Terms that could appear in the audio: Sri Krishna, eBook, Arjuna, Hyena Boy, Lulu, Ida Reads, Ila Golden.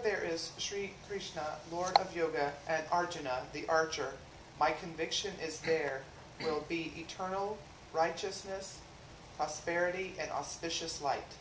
There is Sri Krishna, Lord of Yoga, and Arjuna, the archer. My conviction is there will be eternal righteousness, prosperity, and auspicious light.